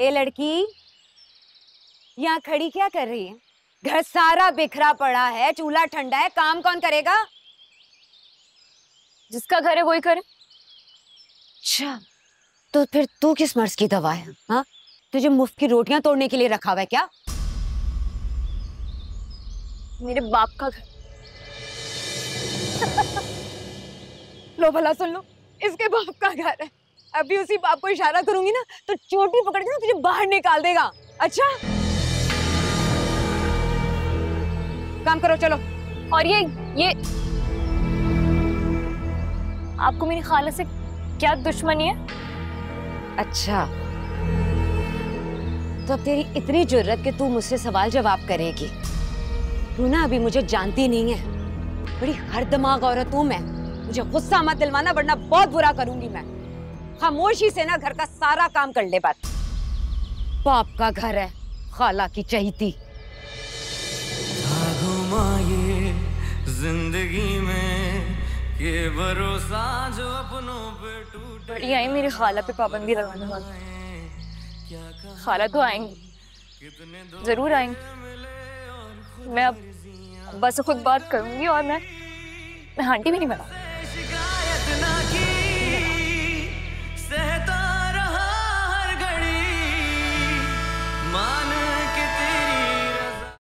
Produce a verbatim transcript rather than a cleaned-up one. ए लड़की, यहाँ खड़ी क्या कर रही है? घर सारा बिखरा पड़ा है, चूल्हा ठंडा है, काम कौन करेगा? जिसका घर है वही करे। अच्छा, तो फिर तू किस मर्ज की दवा है? हाँ, तुझे मुफ्त की रोटियां तोड़ने के लिए रखा हुआ है क्या? मेरे बाप का घर। लो भला सुन लो, इसके बाप का घर है। अभी उसी बाप को इशारा करूंगी ना तो चोटी पकड़ के ना तुझे बाहर निकाल देगा। अच्छा काम करो, चलो। और ये ये आपको मेरी खाला से क्या दुश्मनी है? अच्छा, तो अब तेरी इतनी जुर्रत कि तू मुझसे सवाल जवाब करेगी? तू ना अभी मुझे जानती नहीं है, बड़ी हर दिमाग औरत हूं मैं। मुझे गुस्सा मत दिलवाना वरना बहुत बुरा करूंगी मैं। खामोशी से ना घर का सारा काम कर ले। बात बाप का घर है, खाला की चहीती। जिंदगी में ये भरोसा जो अपनों पे टूट बढ़िया है। मेरे खाला पे पाबंदी लगाने वाला। खाला तो आएंगे, जरूर आएंगे। मैं अब बस खुद बात करूंगी और मैं मैं आंटी भी नहीं बना।